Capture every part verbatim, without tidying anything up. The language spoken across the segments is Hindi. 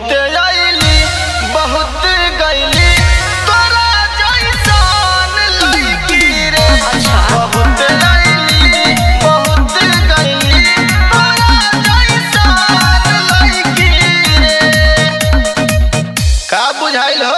बहुत आईली बहुत गईली तोरा जैसन लईकी रे। बहुत आईली बहुत गईली तोरा जैसन लईकी रे। का बुझाइल हो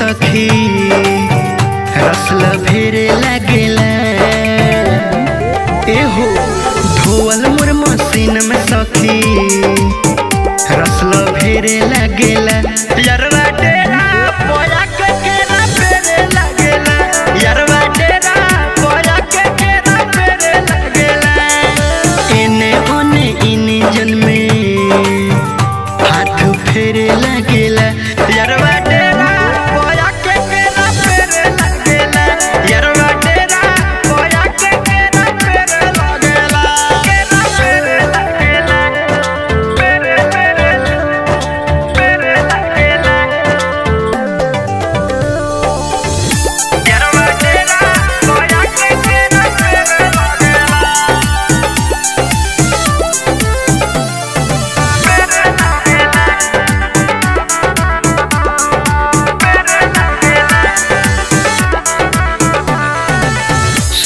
सखी रसला फेरे लगेला एहो धोवल मोर मशीन में सखी रसला फेरे लगेला। यारवा तेरा पोया के केरा फेरे लगेला। यारवा तेरा पोया के केरा फेरे लगेला। इने ओने इने जन में हाथ फेरे लगेला। यारवा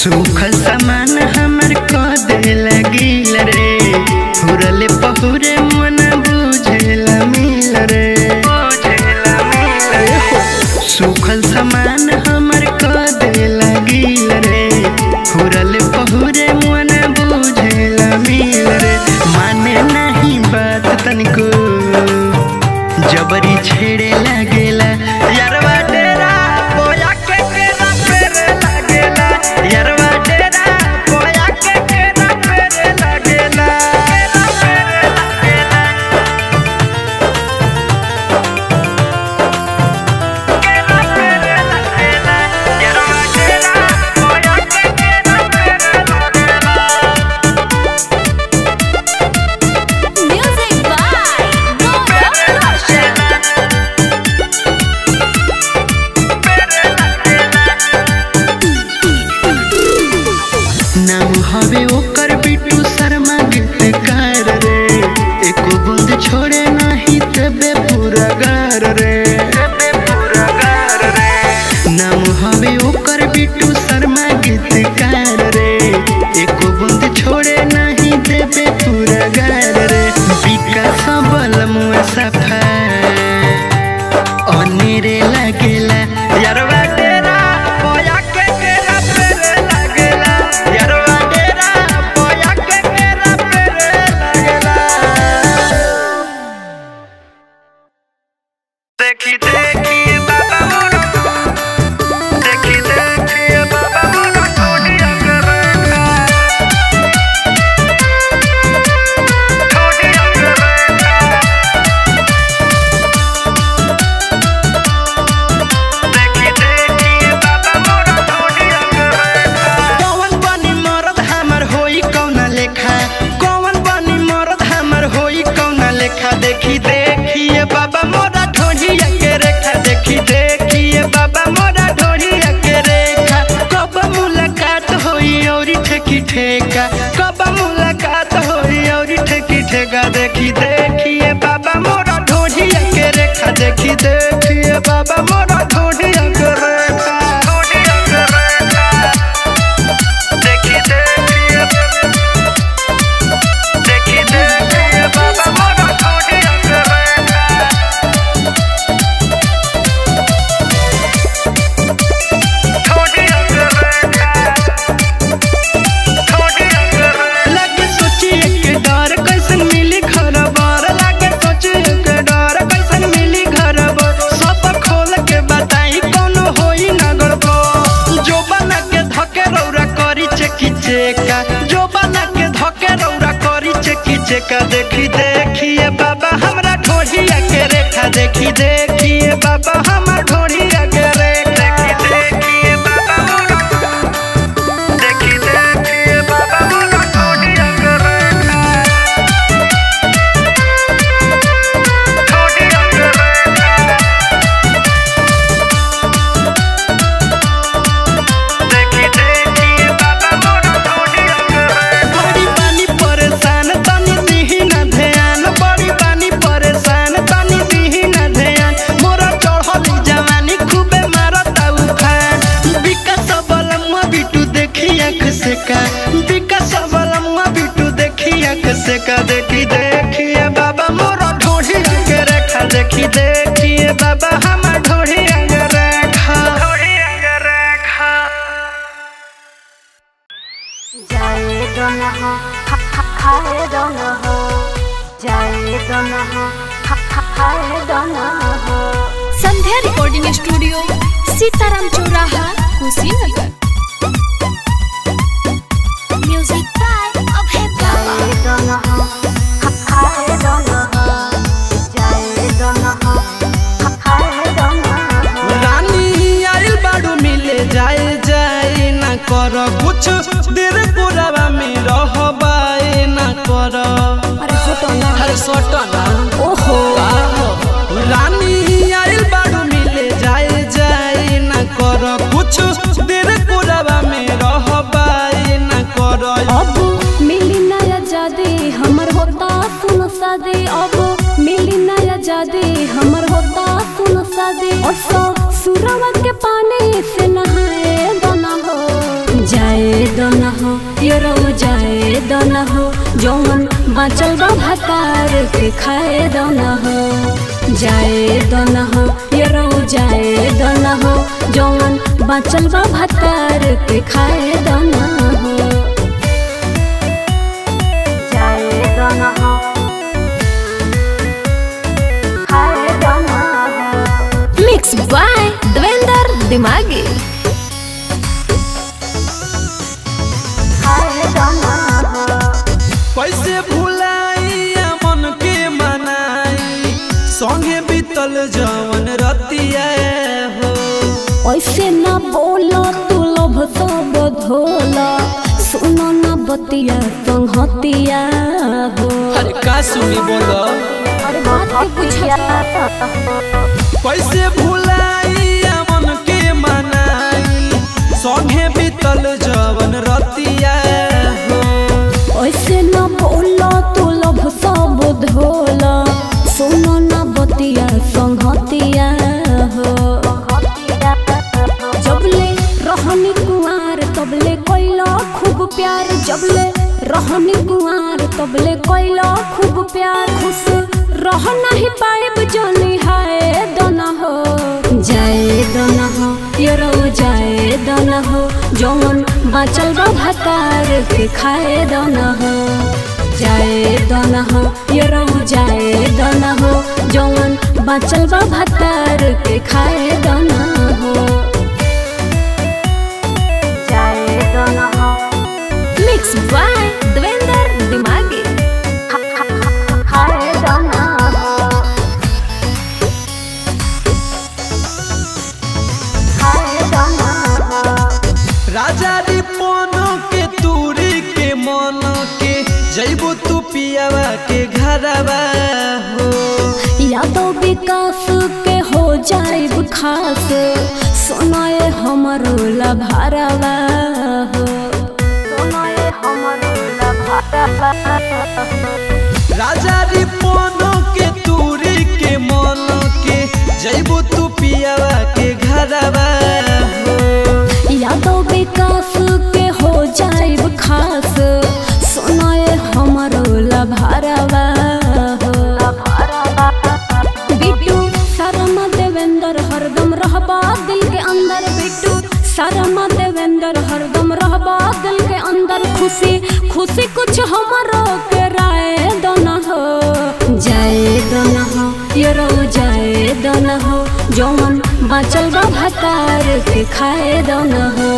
सूखल सामान हमर कदे लगिल रे। हुरले पहुरे मन बुझेला मिल रे। सूखल सामान हमर कदे लगिल रे। हुरले पहुरे मन बुझेला मिल रे। माने नहीं बात तनिको जबरी छेड़े लगेला। यारवा तेरा पोया के केरा फेरे लगेला। यार देखी देखिए बाबा मोरा ढोढ़िया के रेखा। देखी देखिए बाबा मोरा ढोढ़िया के रेखा। देखी देखिए देखी देखिए बाबा मोरा ढोढ़िया के रेखा। ढोढ़िया के रेखा ढोढ़िया के रेखा। लगे सोचिए के डर कैसन देखी दे। देखी देखिए बाबा हम ढोरी रे, देखी देखिए बाबा हम देखी देखिए बाबा हम ढोरी रे, ढोरी रे, देखी देखिए बाबा हम ढोरी रे। बड़ी पानी परेशान तनी दीही ना ध्यान, बड़ी पानी परेशान तनी दीही ना ध्यान, मोरा चढ़ली जवानी खूबे मारता उखान। विकास बलमुआ बिटू देखी आँख से का, विकास बलमुआ बिटू देखी आँख से का, देखी देखिए बाबा मोरा ढोरी के रेखा, देखी देखिए बाबा हम ढोरी रेखा, ढोरी रेखा। जाए दोना हो खा खा खाए दोना हो, जाए दोना हो खा खा खाए दोना हो। संध्या रिकॉर्डिंग स्टूडियो, सीताराम चौराहा, कुशीनगर। Music by Abhay Baba. जाए दोना हो खा खाए दोना हो, जाए दोना हो खा खाए दोना हो। रानी आइल बाड़ू मिले जाए जाए ना कर कुछ देर पुरावा में रह बाए ना कर। अरे सोटना अरे सोटना ओहो रानी आइल बाड़ू मिले जाए जाए ना कर कुछ देर पुरावा में रह बाए ना कर। अब मिली नया जादे हमर होता सुन सादे, अब मिली नया जादे हमर होता सुन सादे, और सौ सुरवा के पानी से नहाए दोना हो। जाए दोना हो ये रो जाए दोना हो, जौन बचल बा भतार के खाए दोना हो। जाए दोना हो ये रो जाए दोना हो, जौन बचल बा भतार के खाए दोना हो। जाए दोना हो खाए दोना हो। मिक्स बाय देवेंद्र दिमागी। कैसे भुलाइया मन के मनाई संगे बीतल जवन रतिया हो। ऐसे ना बोला तू लोभ सब धोला, सुना ना बतिया संगतिया हो। अरे का सुनी बोला अरे बात के पूछिया। कैसे भुलाइया मन के मनाई संगे बीतल जवन रतिया हो। ऐसे ना बोला तू लोभ सब धोला, सुनो ना बतिया संगतिया हो। जबले रहनी कुंवार तबले कोइला खूब प्यार, जबले रहनी कुंवार तबले कोइला खूब प्यार, खुश रह नहीं पाएब जनी हाय दोना हो। जाए दोना हो ये रो जाए दोना हो, जौन बचल बा भतार के खाए दोना हो। जाए दोना हो ये रो जाए दोना हो, जौन बचल बा भतार के खाए दोना हो। जाए दोना हो मिक्स बाय देवेंद्र दिमागी। खाए दोना राजा रिपनो के तूरी के मन के जैबो तू पियावा के घरवा हो। यादव विकास के हो जाइब खास, सुनाए हमरो लभारवा हो। सुनाए हमरो लभारवा राजा रिपनो के तूरी के मन के जैबो तू पियावा के घरवा हो। यादव विकास के हो जाइब खास, सुनाए हमरो लभारवा हो। बिट्टू शर्मा देवेंद्र हरदम रहबा दिल के अंदर, बिट्टू शर्मा देवेंद्र हरदम रहबा दिल के अंदर, खुशी खुशी कुछ हमरो के राय दोना हो। जाए दोना हो ये रो जाए दोना हो, जौन बचल बा भतार के खाए दोना हो।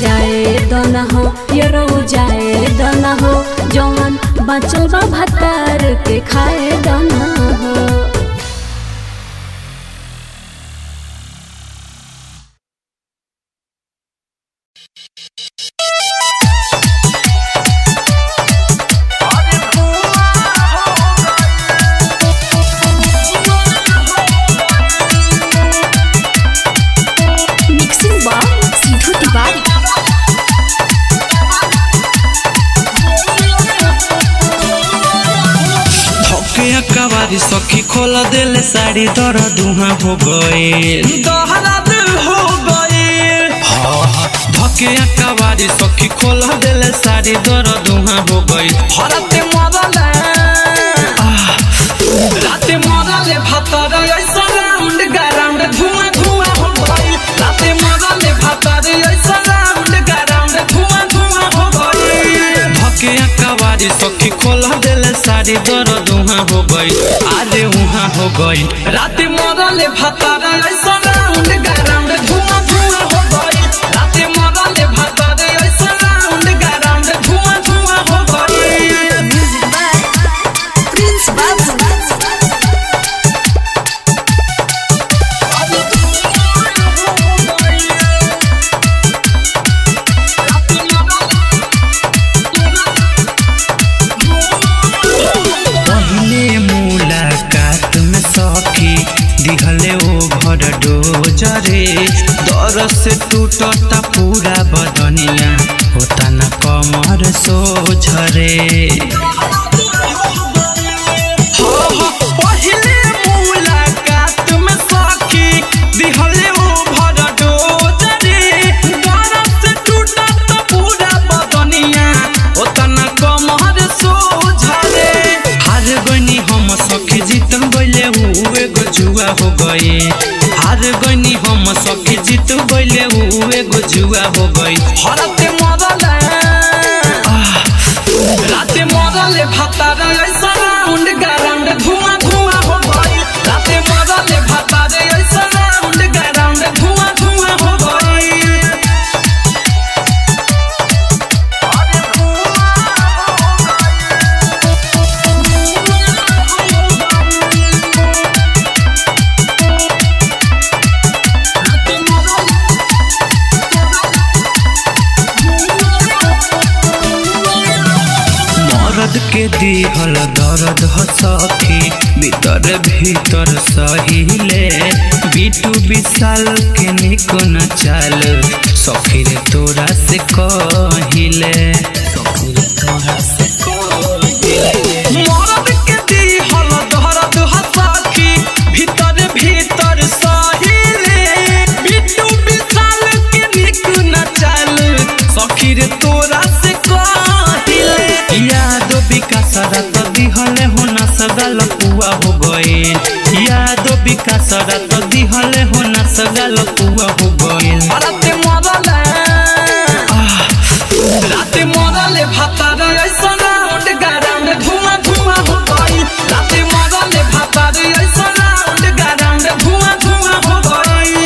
जाए दोना हो ये रो जाए दोना हो, जौन बचल बा भतार के खाए दोना हो। गया कवारी सखी खोल देले साड़ी दर दुहा हो गए हो गए धके कवारी सखी खोल देले साड़ी दर दुहा हो गई। राते मरले राते मरले भतर सराउंड गराउंड धुआं धुआं हो गई। राते मरले भतर सराउंड गराउंड धुआं धुआं हो गई। धके कवारी सखी खोल देले साड़ी दर दुहा हो गई। आरे उहा हो गई राते मरले भतर सराउंड गराउंड धुआं धुआं हो गई। राते मरले भतर सराउंड गराउंड धुआं धुआं हो गई। प्रिंस बाबू से टूटता पूरा बदनिया होता न कमर सो झरे। पहले मुलाकात में सखी दिहले ओ भर डोजरे दर्द से टूटता पूरा बदनिया होता न कमर सो झरे। हार गनी हम सखी जीत गइले उ एगो जुआ हो गए। हार गनी हम सखी जीत गइले उ एगो जुआ हो गई। राते मरले राते मरले भतर सराउंड गराउंड धुआं धुआं हो गई। राते मरले भतर सराउंड गराउंड धुआं धुआं हो गई। के दिहल दर्द हो सखी भीतर भीतर सहिले। बीटू विशाल के निक न चल सखी रे तोरा से कहिले। मरद के दिहल दर्द हो सखी भीतर भीतर सहिले। बीटू विशाल के निक न चल सखी रे तोरा से कहिले। रात दिहले हो ना सदा लकुआ हो गए। यादो विकास रात दिहले हो ना सदा लकुआ हो गए। राते मरले राते मरले भतर सराउंड गराउंड धुआं धुआं हो गई। राते मरले भतर सराउंड गराउंड धुआं धुआं हो गई।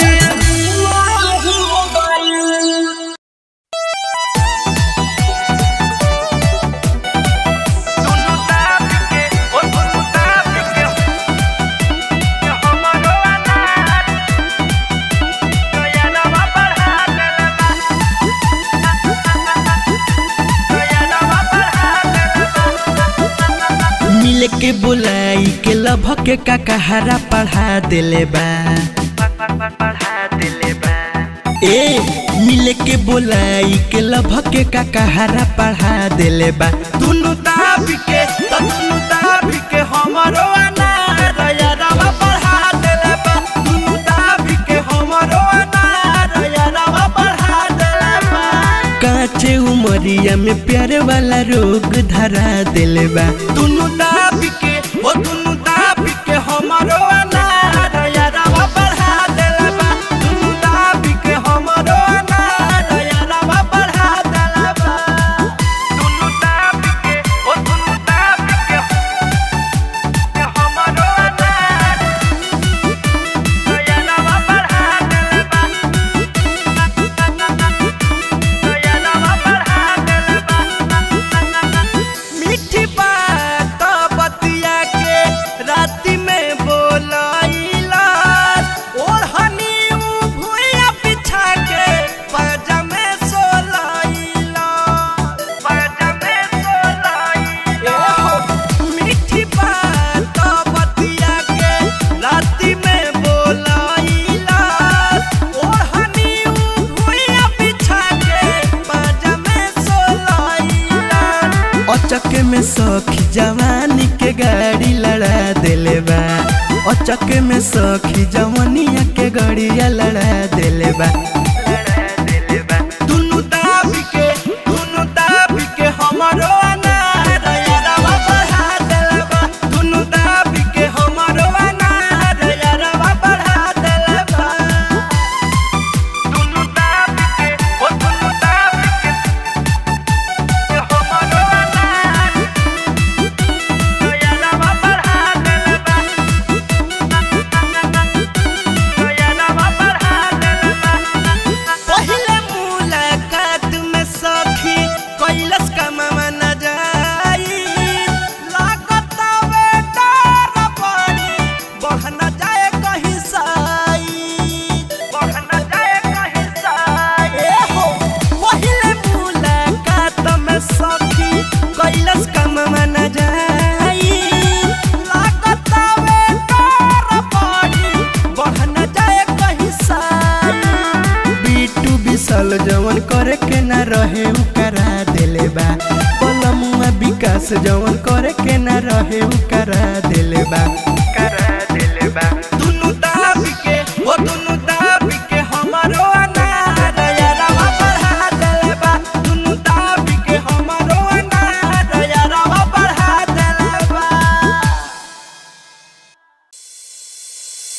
के बुलाई के लभक का कहरा पढ़ा दिले बा पढ़ा दिले बा। ए मिले के बुलाई के लभक का कहरा पढ़ा दिले बा। दुनु ताब के दुनु ताब के हमरो अनार यारवा पढ़ा दिले बा। दुनु ताब के हमरो अनार यारवा पढ़ा दिले बा। काचे उमरिया में प्यार वाला रोग धरा दिले बा। दुनु सखी जवानी के गाड़ी लड़ा चके में सखी जवनिया के गड़िया लड़ा देले बा दुनु ताप के दुनु ताप के हमरो अनारवा बढ़ा देले बा दुनु ताप के हमरो अनारवा बढ़ा देले बा दुनु ताप के ओ दुनु ताप के हमरो अनारवा बढ़ा देले बा जवन करे के ना रहे उ करा देले बा पलमुआ विकास जवन करे के ना रहे उ करा देले बा करा देले बा दुनु ताप के ओ दुनु ताप के हमरो अनारवा बढ़ा देले बा दुनु ताप के हमरो अनारवा बढ़ा देले बा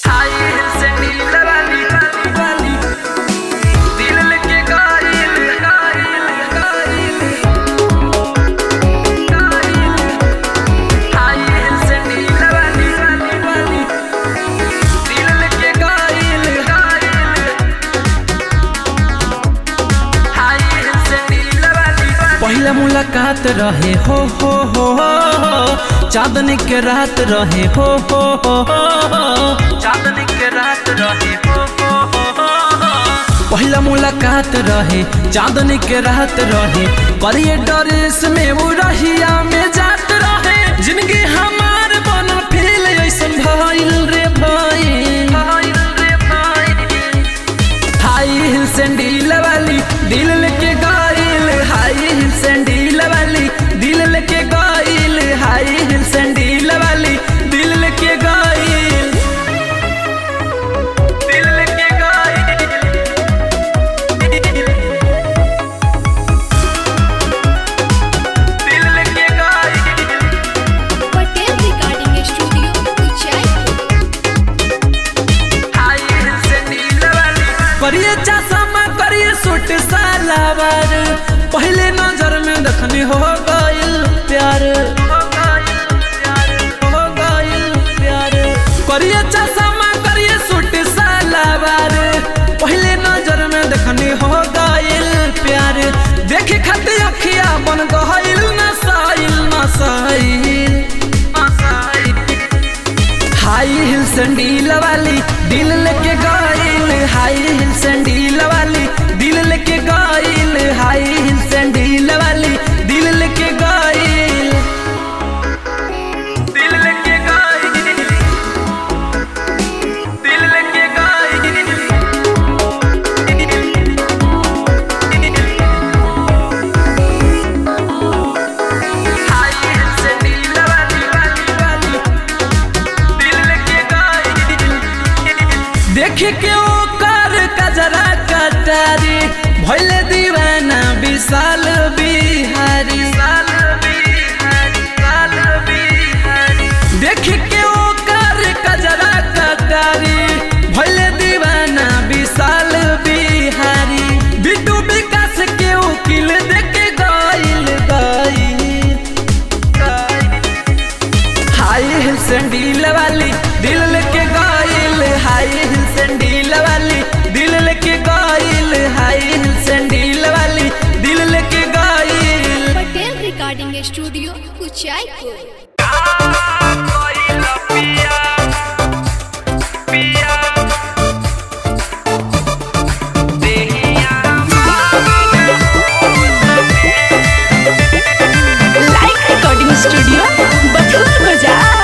हाय से नीला मुलाकात रहे हो हो हो चांदनी के रात रहे हो हो हो चांदनी के रात रहे हो हो हो पहला मुलाकात रहे चांदनी के रात रहे परिये डरेस में वो रहिया में जात रहे जिंदगी हमार बना फील ऐसा भइल रे भाई हाई हिल सैंडल वाली दिल लेके गाइल हाई हिल सैंडल वाली दिल लेके गाइल हाई हिल सैंडल वाली दिल लेके गाइल दिल लेके गाइल दिल लेके गाइल Patel recording studio Kuchai high heel sandal वाली परिये चश्मा करिए सूट सलवार पहले नजर में देखने हो गइल प्यार हो गइल प्यार हो गइल प्यार करिए चश्मा करिए सूट सलवार पहले नजर में देखने हो गइल प्यार देखे खातिर अखिया बन गइल नसाइल नसाइल नसाइल हाई हिल सैंडल वाली दिल लेके गइल हाई हिल सैंडल वाली दिल लेके गइल हाई हिल सैंडल वाली दिल लेके गइल दिल लेके गइल दिल लेके गइल हाई हिल सैंडल वाली वाली दिल लेके गइल देख के ओकर कजरा कटारी भइले दीवाना विशाल बिहारी साल बिहारी साल बिहारी देख के ओकर कजरा कटारी भइले दीवाना विशाल बिहारी बिटू विकास के उकिल देख गइल गइल हाई हिल सैंडल वाली दिल लेके गइल हाई हिल सैंडल वाली दिल लेके गइल हाई हिल सैंडल वाली दिल लेके गइल पटेल रिकॉर्डिंग स्टूडियो कुचाई को पिया पिया लाइक रिकॉर्डिंग स्टूडियो बथुआ बाजार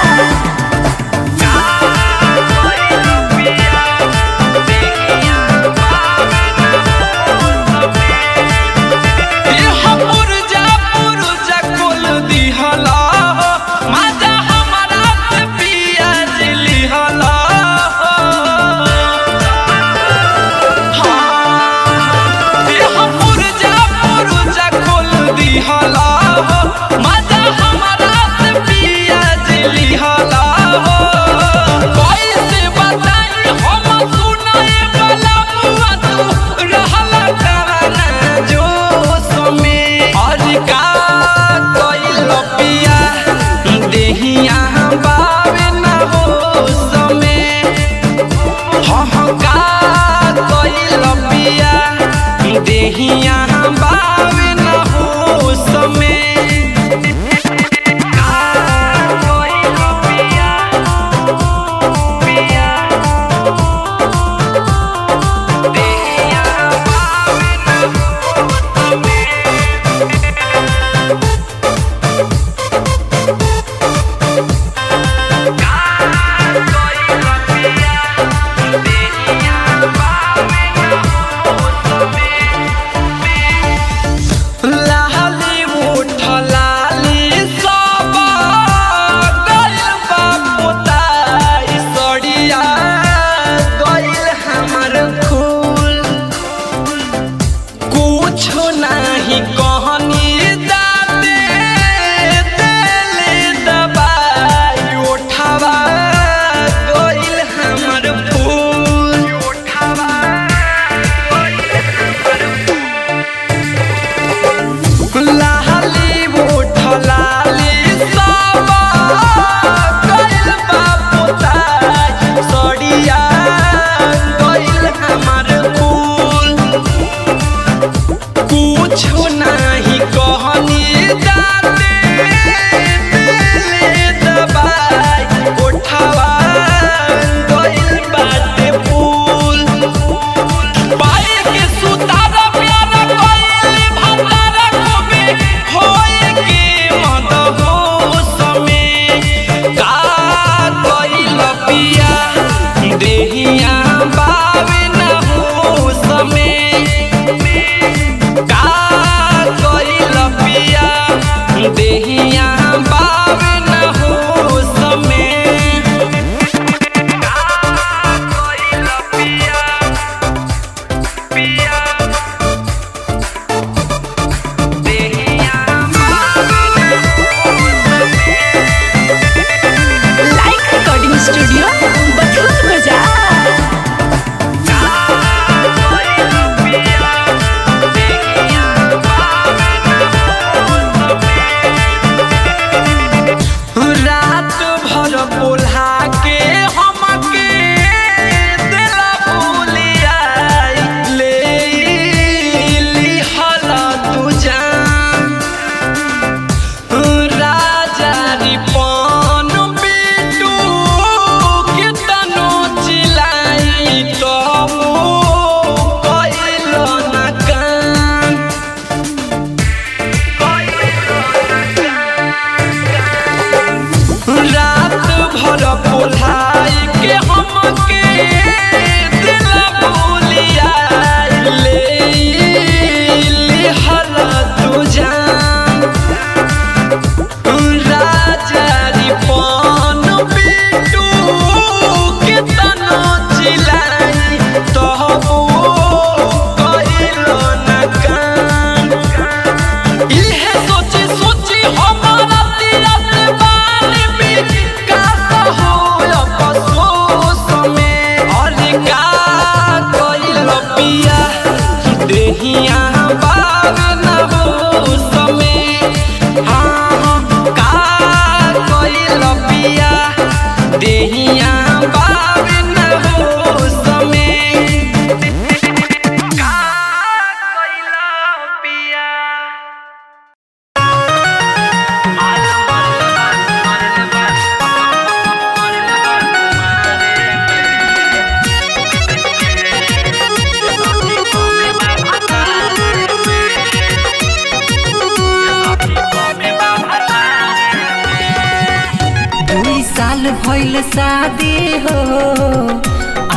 भइल शादी हो,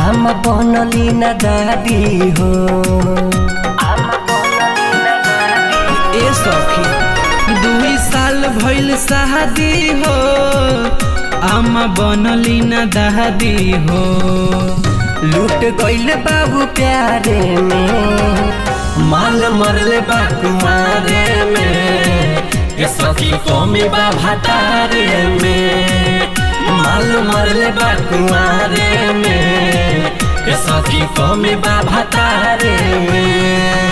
आम बनली ना दादी हो। ए सखी दुई साल भइल शादी हो, आम बनली ना दादी हो। लूट गइल बाबू प्यारे में, माल मरले बा कुमारे में। ये सखी कौमी बा भतारे में, माल मरले बा कुमारे में। ये सखी कौमी बा भतारे में।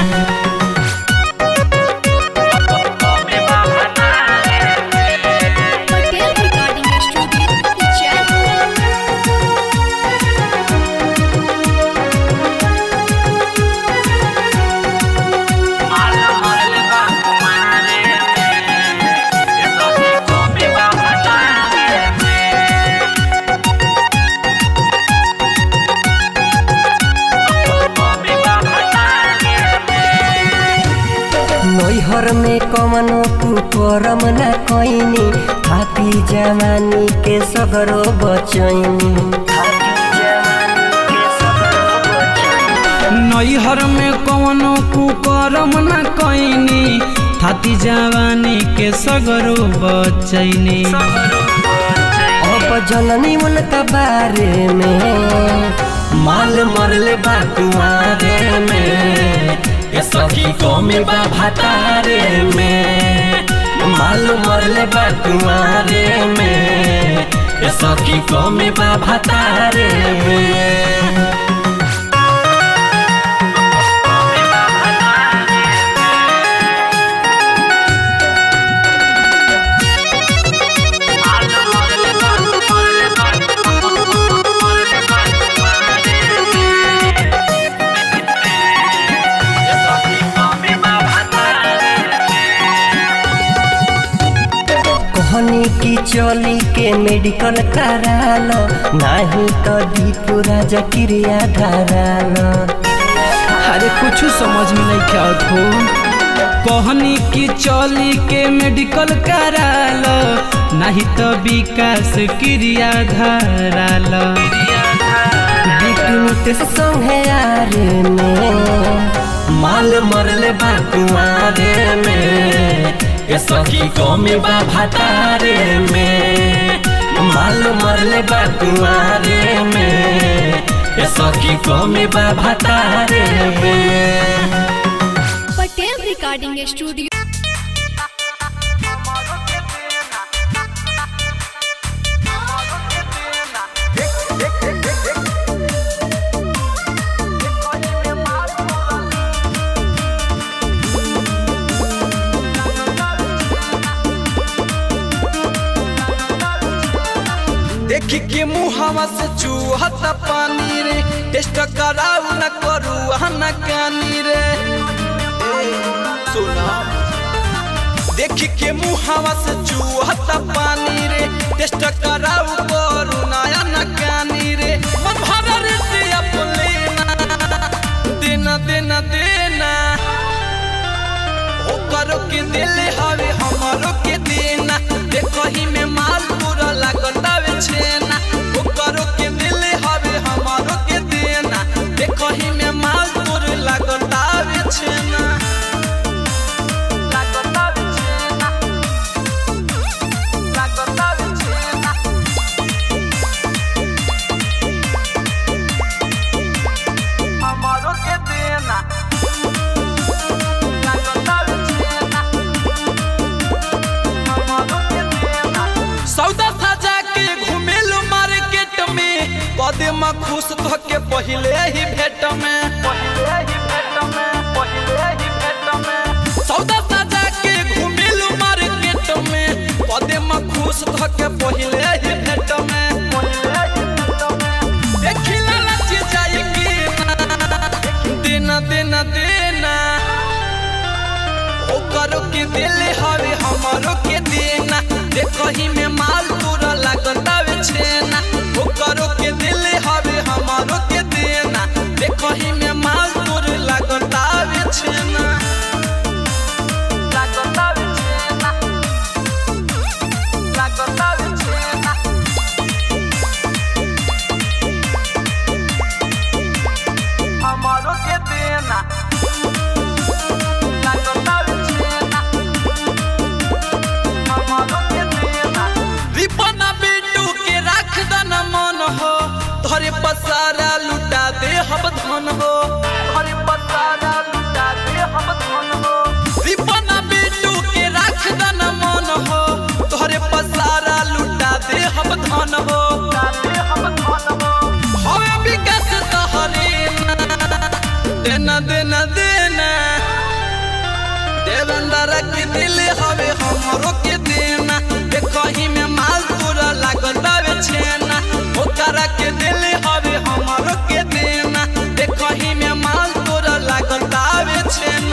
नैहर में कमनो कुकर्म ना कइनी, खाती जवानी के सगरो बचैनी। नैहर में कमनो कुकर्म ना कइनी, खाती जवानी के सगरो बचैनी। अब जननी मुल्क बारे में, माल मरले बा कुंवारे में। ये सखी कौमी बा भतारे में, माल मरले बा कुंवारे में। ये सखी कौमी बा भतारे में। कहनी की चोली के मेडिकल करालो, नहीं तो दीपू राजा क्रिया धरालो। अरे कुछ समझ में नहीं आवत हो। कहनी की चोली के मेडिकल करालो, नहीं तो विकास क्रिया धरालो। माल मरले बा कुंवारे में, ये सखी कौमी बा भतारे में, माल मरले बा कुंवारे में। ये सखी कौमी बा भतारे में। Patel recording studio. देखी के मुहावा से चूहत पानी रे, टेस्ट कराऊ न करू न कानी रे। सुना देखी के मुहावा से चूहत पानी रे, टेस्ट कराऊ करू न कानी रे। मन भरा रे से अपने देना देना देना, ओ करो के दिल हवे हमारो के देना। देखो ही में माल पूरा लागल छेना, वो करो के दिल हवे हमारो के देना। देखो ही में माल तोर लगता छेना, लगता छेना, लगता छेना। हमारो के देना, लगता छेना, हमारो के देना। सौदा पदेमा खुश तो के पहले ही भेट में, पहले ही भेट में, पहले ही भेट में। सौदा सजा के घुमेलू मार्केट में, पदेमा खुश तो के पहले ही भेट में, पहले ही भेट में। देखिला लच जाए के देना देना देना, ओ करो के दिल हवे हमारो के देना। देखो ही में माल तोरा लगता छेना, वो करो के दिल हवे हमारो के देना। देखो ही में माल तोर लगता छेना, लगता छेना, लगता छेना। देना देना देना दे बंदर के दिल हवे हमरो के देना, देखहि में माल पूरा लागल बावे छेना ओकरा के।